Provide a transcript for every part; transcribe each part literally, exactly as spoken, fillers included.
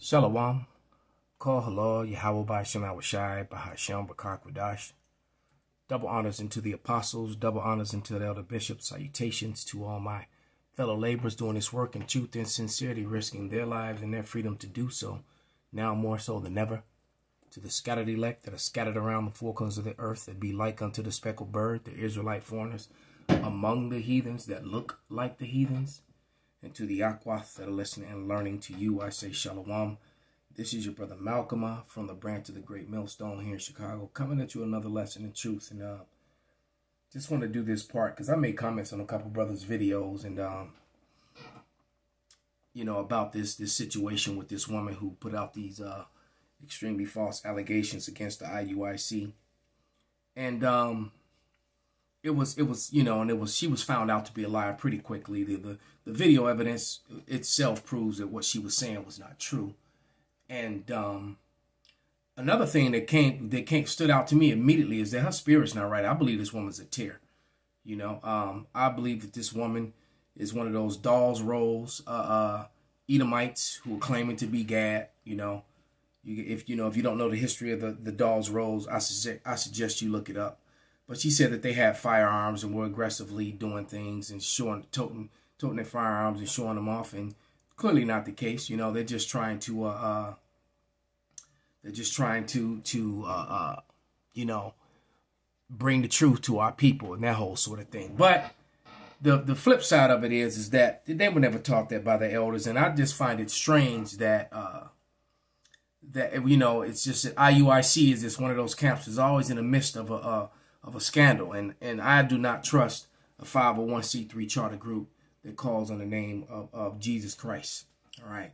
Shalawam, call hello, Yahawah Ba Ha Sham, Rawchaa Qadash. Double honors into the apostles, double honors into the elder bishops, salutations to all my fellow laborers doing this work in truth and sincerity, risking their lives and their freedom to do so, now more so than ever. To the scattered elect that are scattered around the four corners of the earth, that be like unto the speckled bird, the Israelite foreigners, among the heathens that look like the heathens. And to the Akwath that are listening and learning, to you I say Shalom. This is your brother Malcolma from the branch of the Great Millstone here in Chicago, coming at you another lesson in truth. And uh, just want to do this part because I made comments on a couple brothers' videos, and um, you know, about this this situation with this woman who put out these uh, extremely false allegations against the I U I C, and um. It was, it was, you know, and it was, she was found out to be a liar pretty quickly. The, the, the video evidence itself proves that what she was saying was not true. And um, another thing that came, that came, stood out to me immediately is that her spirit's not right. I believe this woman's a tear. You know, um, I believe that this woman is one of those Dolls Rose uh, uh, Edomites who are claiming to be Gad. You know, you, if you know, if you don't know the history of the, the Dolls Rose, I, su I suggest you look it up. But she said that they had firearms and were aggressively doing things and showing, toting, toting their firearms and showing them off, and clearly not the case. You know, they're just trying to, uh, uh they're just trying to, to, uh, uh, you know, bring the truth to our people and that whole sort of thing. But the the flip side of it is, is that they were never taught that by the elders, and I just find it strange that, uh, that you know, it's just that I U I C is just one of those camps that's always in the midst of a. a Of a scandal, and and I do not trust a five oh one c three charter group that calls on the name of, of Jesus Christ. All right,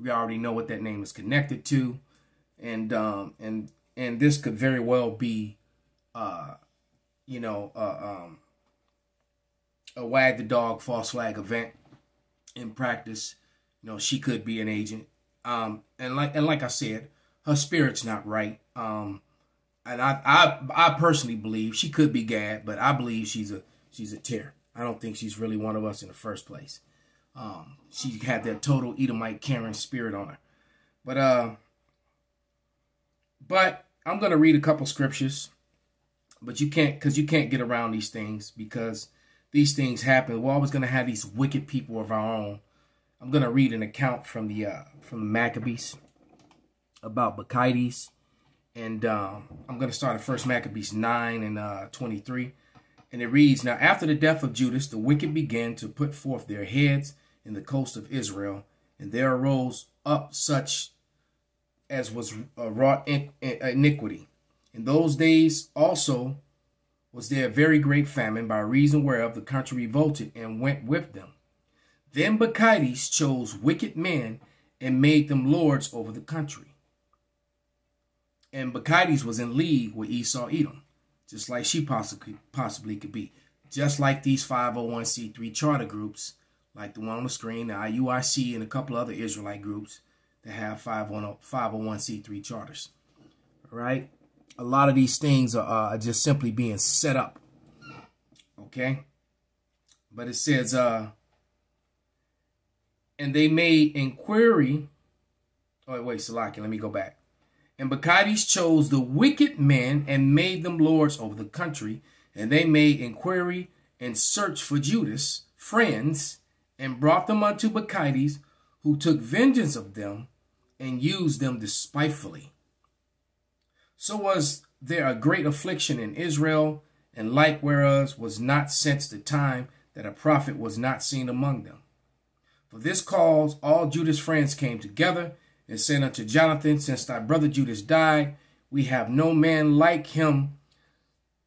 we already know what that name is connected to, and um and and this could very well be, uh, you know, uh, um, a wag the dog false flag event in practice. You know, she could be an agent, um, and like and like I said, her spirit's not right, um. And I, I, I personally believe she could be Gad, but I believe she's a she's a tear. I don't think she's really one of us in the first place. Um, she had that total Edomite Karen spirit on her. But uh, but I'm gonna read a couple scriptures, but you can't, because you can't get around these things, because these things happen. We're always gonna have these wicked people of our own. I'm gonna read an account from the uh, from the Maccabees about Bacchides. And um, I'm going to start at first Maccabees nine and twenty-three. And it reads, "Now after the death of Judas, the wicked began to put forth their heads in the coast of Israel. And there arose up such as was uh, wrought in, in, iniquity. In those days also was there a very great famine, by reason whereof the country revolted and went with them. Then Bacchides chose wicked men and made them lords over the country. And Bacchides was in league with Esau Edom," just like she possibly, possibly could be. Just like these five oh one c three charter groups, like the one on the screen, the I U I C, and a couple other Israelite groups that have five oh one c three charters. All right? A lot of these things are uh, just simply being set up. Okay? But it says, uh, "And they made inquiry." Oh, wait, Salaki, let me go back. "And Bacchides chose the wicked men and made them lords over the country. And they made inquiry and search for Judas, friends, and brought them unto Bacchides, who took vengeance of them and used them despitefully. So was there a great affliction in Israel, and like whereas was not since the time that a prophet was not seen among them. For this cause all Judas' friends came together, and said unto Jonathan, Since thy brother Judas died, we have no man like him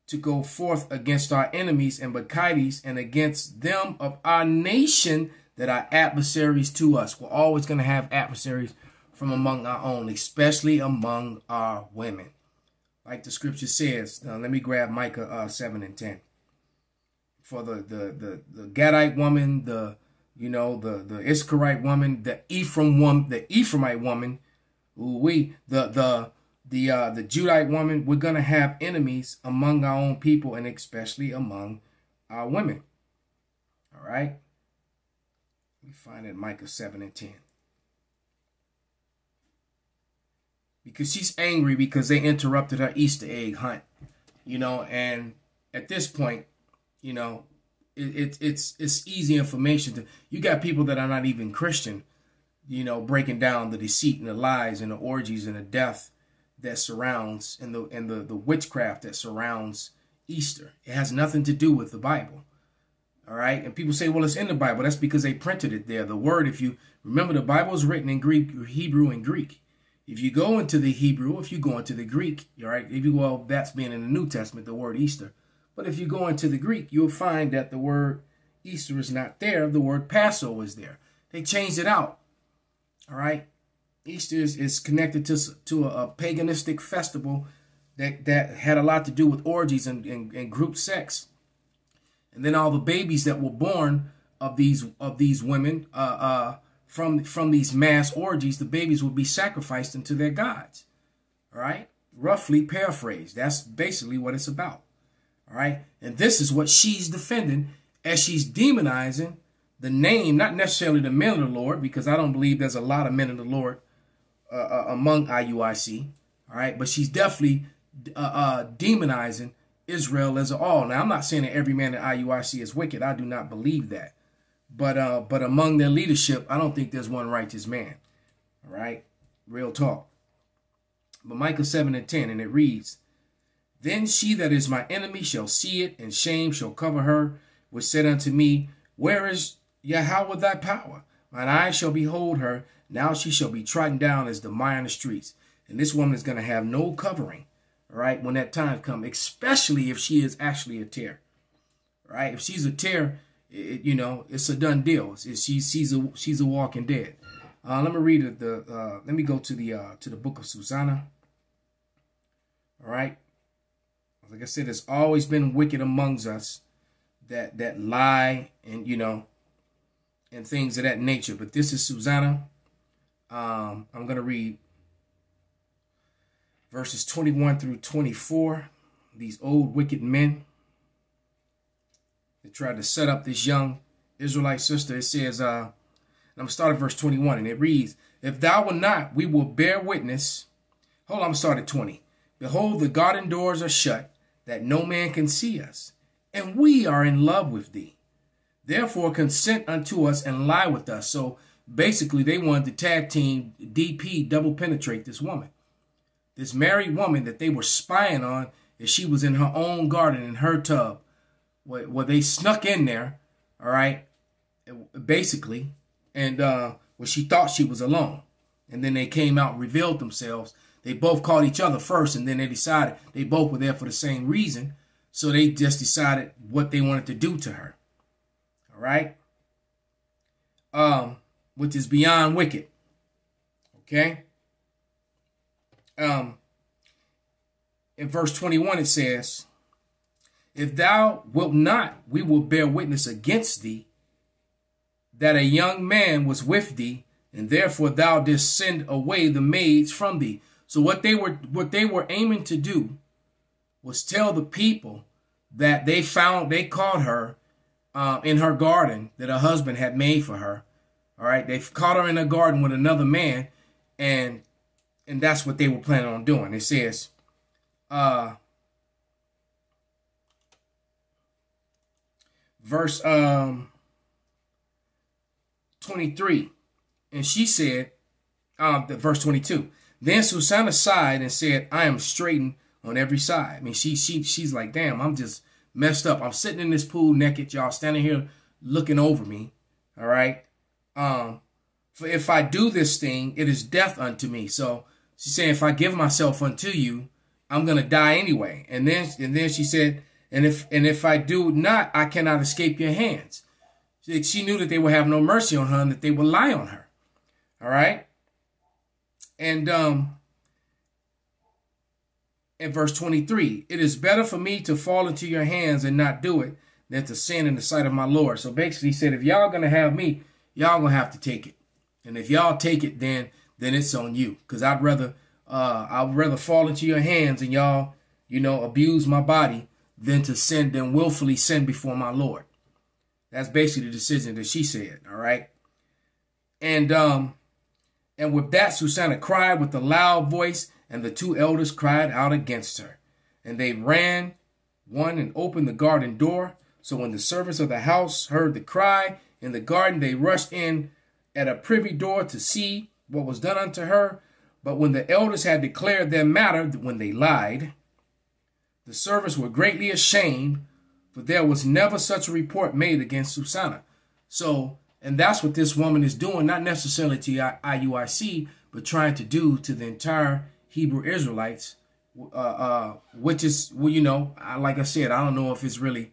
to go forth against our enemies and Bacchides, and against them of our nation that are adversaries to us." We're always going to have adversaries from among our own, especially among our women. Like the scripture says, now let me grab Micah uh, seven and ten. For the, the, the, the Gadite woman, the You know, the, the Iskarite woman, the Ephraim woman, the Ephraimite woman, we the the the uh, the Judite woman, we're gonna have enemies among our own people, and especially among our women. All right. We find it in Micah seven and ten. because she's angry because they interrupted her Easter egg hunt, you know. And at this point, you know, it, it, it's it's easy information to, you got people that are not even Christian, you know, breaking down the deceit and the lies and the orgies and the death that surrounds and the and the, the witchcraft that surrounds Easter. It has nothing to do with the Bible. All right. And people say, well, it's in the Bible. That's because they printed it there. The word, if you remember, the Bible is written in Greek, Hebrew and Greek. If you go into the Hebrew, if you go into the Greek, all right, if you, well, that's being in the New Testament, the word Easter. But if you go into the Greek, you'll find that the word Easter is not there. The word Passover is there. They changed it out. All right. Easter is, is connected to, to a, a paganistic festival that, that had a lot to do with orgies and, and, and group sex. And then all the babies that were born of these of these women uh, uh, from from these mass orgies, the babies would be sacrificed into their gods. All right. Roughly paraphrased. That's basically what it's about. All right. And this is what she's defending as she's demonizing the name, not necessarily the men of the Lord, because I don't believe there's a lot of men of the Lord uh, uh, among I U I C. All right. But she's definitely uh, uh, demonizing Israel as a all. Now, I'm not saying that every man at I U I C is wicked. I do not believe that. But uh, but among their leadership, I don't think there's one righteous man. All right. Real talk. But Micah seven and ten, and it reads, "Then she that is my enemy shall see it, and shame shall cover her, which said unto me, Where is Yahawah thy power? Mine eyes shall behold her. Now she shall be trodden down as the mire in the streets." And this woman is going to have no covering. All right, when that time comes, especially if she is actually a tear, right? If she's a tear, it, you know, it's a done deal. It's, it's, she, she's a she's a walking dead. Uh, let me read the. Uh, let me go to the uh, to the book of Susanna. All right, like I said, there's always been wicked amongst us that that lie and you know, and things of that nature. But this is Susanna. Um, I'm gonna read verses twenty-one through twenty-four, these old wicked men that tried to set up this young Israelite sister. It says, uh, I'm going to start at verse twenty-one, and it reads, "If thou wilt not, we will bear witness." Hold on, I'm going to start at twenty. "Behold, the garden doors are shut, that no man can see us, and we are in love with thee. Therefore consent unto us and lie with us." So basically they wanted to tag team, D P, double penetrate this woman. This married woman that they were spying on, that she was in her own garden, in her tub, where, where they snuck in there, all right, basically, and uh, where she thought she was alone. And then they came out and revealed themselves. They both called each other first, and then they decided they both were there for the same reason. So they just decided what they wanted to do to her, all right, um, which is beyond wicked, okay? Um, in verse twenty-one, it says, "If thou wilt not, we will bear witness against thee that a young man was with thee, and therefore thou didst send away the maids from thee." So what they were, what they were aiming to do was tell the people that they found, they caught her uh, in her garden that her husband had made for her. All right. They caught her in her garden with another man, and And that's what they were planning on doing. It says, uh, verse um, twenty-three. And she said, uh, the verse twenty-two. "Then Susanna sighed and said, I am straitened on every side." I mean, she she she's like, damn, I'm just messed up. I'm sitting in this pool naked. Y'all standing here looking over me. All right. Um, "for if I do this thing, it is death unto me." So she said, if I give myself unto you, I'm going to die anyway. And then and then she said, and if and if I do not, I cannot escape your hands. She, she knew that they would have no mercy on her and that they would lie on her. All right. And um, in verse twenty-three, "It is better for me to fall into your hands and not do it than to sin in the sight of my Lord." So basically he said, if y'all going to have me, y'all going to have to take it. And if y'all take it, then then it's on you, because I'd rather uh, I'd rather fall into your hands and y'all, you know, abuse my body than to sin, than willfully sin before my Lord. That's basically the decision that she said. All right. And um, and with that, Susanna cried with a loud voice and the two elders cried out against her. And they ran one and opened the garden door. So when the servants of the house heard the cry in the garden, they rushed in at a privy door to see what was done unto her. But when the elders had declared their matter, when they lied, the servants were greatly ashamed, for there was never such a report made against Susanna. So, and that's what this woman is doing, not necessarily to I U I C, but trying to do to the entire Hebrew Israelites, uh, uh, which is, well, you know, I, like I said, I don't know if it's really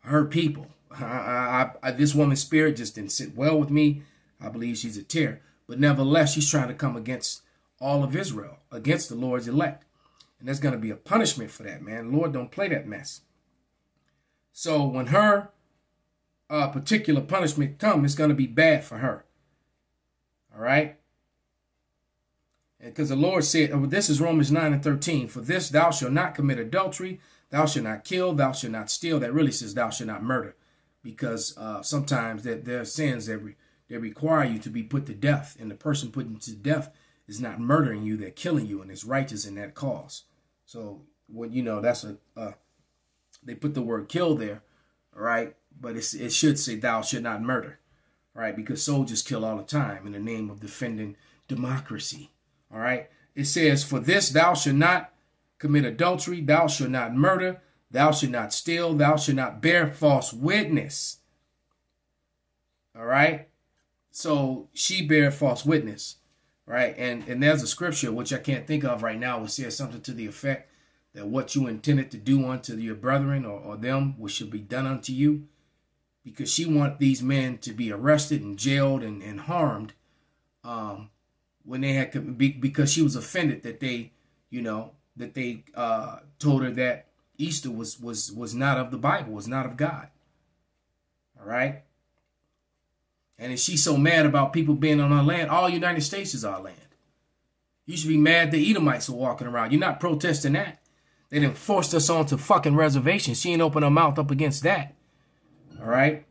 her people. I, I, I, this woman's spirit just didn't sit well with me. I believe she's a tear. But nevertheless, she's trying to come against all of Israel, against the Lord's elect. And there's going to be a punishment for that, man. Lord, don't play that mess. So when her uh, particular punishment comes, it's going to be bad for her. All right? And because the Lord said, oh, this is Romans nine and thirteen, for this thou shalt not commit adultery, thou shalt not kill, thou shalt not steal. That really says thou shalt not murder, because uh, sometimes that there are sins that, re that require you to be put to death, and the person put to death is not murdering you, they're killing you, and it's righteous in that cause. So, well, you know, that's a, uh, they put the word kill there, all right? But it's, it should say thou shalt not murder, all right? Because soldiers kill all the time in the name of defending democracy, all right? It says, for this thou shalt not commit adultery, thou shalt not murder, thou shalt not steal, thou shalt not bear false witness, all right? So she bare false witness. Right. And, and there's a scripture, which I can't think of right now, which says something to the effect that what you intended to do unto your brethren or, or them, which should be done unto you, because she want these men to be arrested and jailed and, and harmed um, when they had, because she was offended that they, you know, that they uh, told her that Easter was, was, was not of the Bible, was not of God. All right. And is she so mad about people being on our land? All United States is our land. You should be mad the Edomites are walking around. You're not protesting that. They done forced us onto fucking reservations. She ain't open her mouth up against that. All right?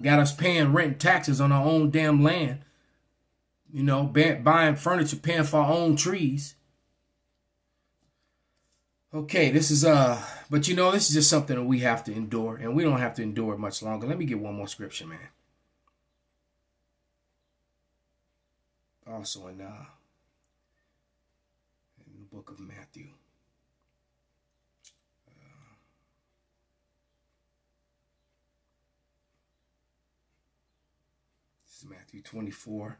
Got us paying rent and taxes on our own damn land. You know, buying furniture, paying for our own trees. Okay, this is, uh, but you know, this is just something that we have to endure. And we don't have to endure it much longer. Let me get one more scripture, man. Also in, uh, in the book of Matthew. Uh, this is Matthew twenty-four.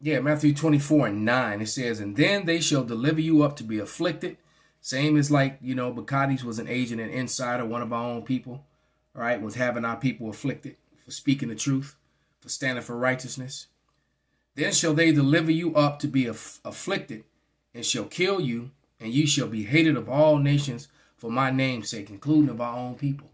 Yeah, Matthew twenty-four and nine, it says, and then they shall deliver you up to be afflicted. Same as like, you know, Bacchides was an agent and insider, one of our own people, all right, was having our people afflicted for speaking the truth, for standing for righteousness. Then shall they deliver you up to be aff afflicted and shall kill you, and you shall be hated of all nations for my name's sake, including of our own people.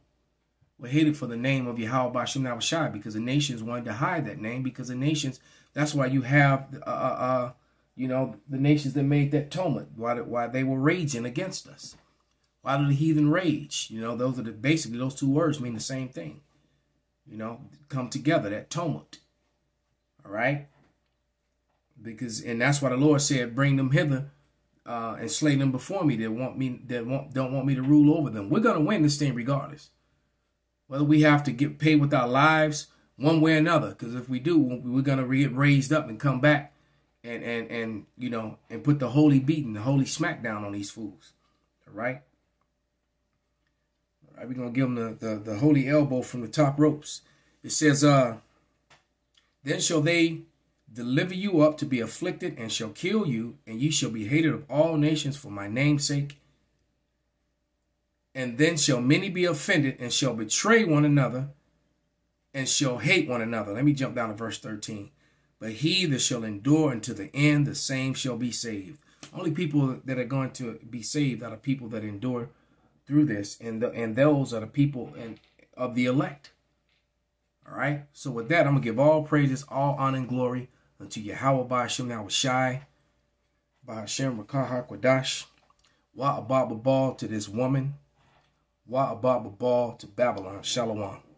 We're hated for the name of Yahawah Ba Ha Sham, because the nations wanted to hide that name, because the nations... That's why you have, uh, uh, you know, the nations that made that tumult. Why, why they were raging against us? Why did the heathen rage? You know, those are the, basically those two words mean the same thing. You know, come together, that tumult. All right, because and that's why the Lord said, "Bring them hither, uh, and slay them before me." They want me. They want, don't want me to rule over them. We're gonna win this thing regardless, whether we have to get paid with our lives. One way or another, because if we do, we're going to get raised up and come back and, and, and, you know, and put the holy beating, the holy smackdown on these fools. All right? All right, we're going to give them the, the, the holy elbow from the top ropes. It says, uh, then shall they deliver you up to be afflicted and shall kill you, and you shall be hated of all nations for my name's sake. And then shall many be offended and shall betray one another, and shall hate one another. Let me jump down to verse thirteen. But he that shall endure until the end, the same shall be saved. Only people that are going to be saved are the people that endure through this. And, the, and those are the people in, of the elect. All right. So with that, I'm going to give all praises, all honor and glory unto Yahawah Ba Ha Sham Yahawashi, Ba Ha Sham Rawchaa Qadash, Wa Ababa Bal to this woman, Wa Ababa Bal to Babylon, Shalawam.